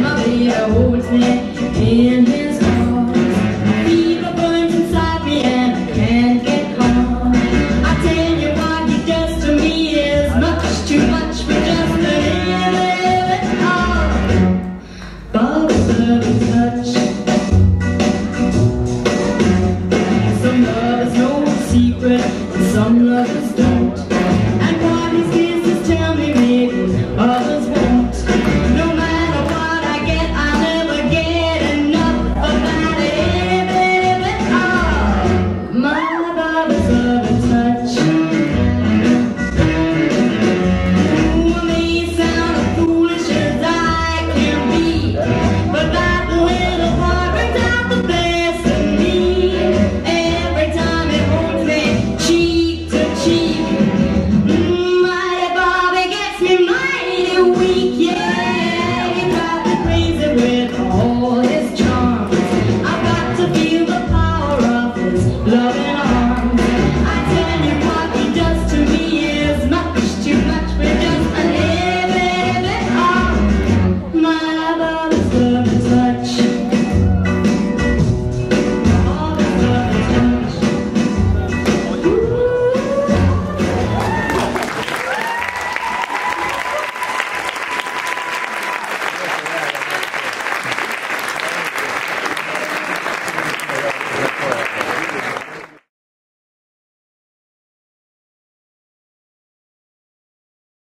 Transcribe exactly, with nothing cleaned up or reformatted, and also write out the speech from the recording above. Maria holds me in his arms. Fever burns inside me and I can't get calm. I tell you what he does to me is much too much for just a little harm. But a certain touch, some love is no secret, and some love is